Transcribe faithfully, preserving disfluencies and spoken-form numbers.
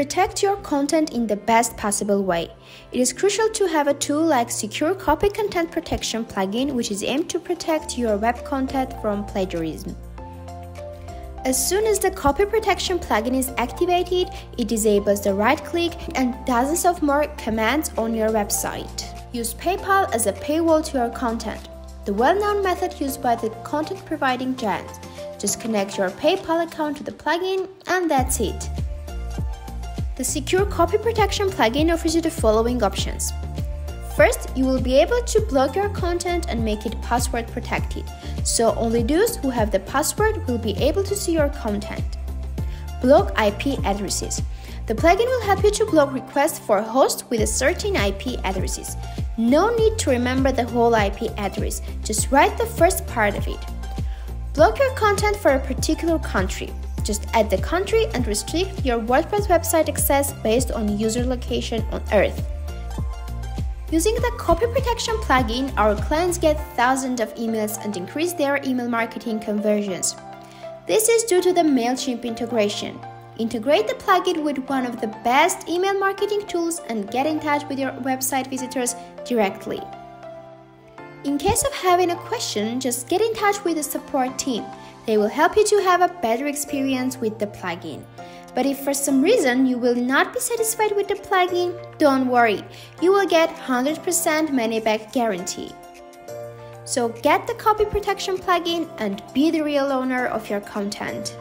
Protect your content in the best possible way. It is crucial to have a tool like Secure Copy Content Protection Plugin, which is aimed to protect your web content from plagiarism. As soon as the Copy Protection plugin is activated, it disables the right-click and dozens of more commands on your website. Use PayPal as a paywall to your content. The well-known method used by the content-providing giants. Just connect your PayPal account to the plugin, and that's it. The Secure Copy Protection plugin offers you the following options. First, you will be able to block your content and make it password protected, so only those who have the password will be able to see your content. Block I P addresses. The plugin will help you to block requests for hosts with a certain I P addresses. No need to remember the whole I P address, just write the first part of it. Block your content for a particular country. Just add the country and restrict your WordPress website access based on user location on Earth. Using the Copy Protection plugin, our clients get thousands of emails and increase their email marketing conversions. This is due to the MailChimp integration. Integrate the plugin with one of the best email marketing tools and get in touch with your website visitors directly. In case of having a question, just get in touch with the support team. They will help you to have a better experience with the plugin. But if for some reason you will not be satisfied with the plugin, don't worry, you will get one hundred percent money-back guarantee. So get the Copy Protection plugin and be the real owner of your content.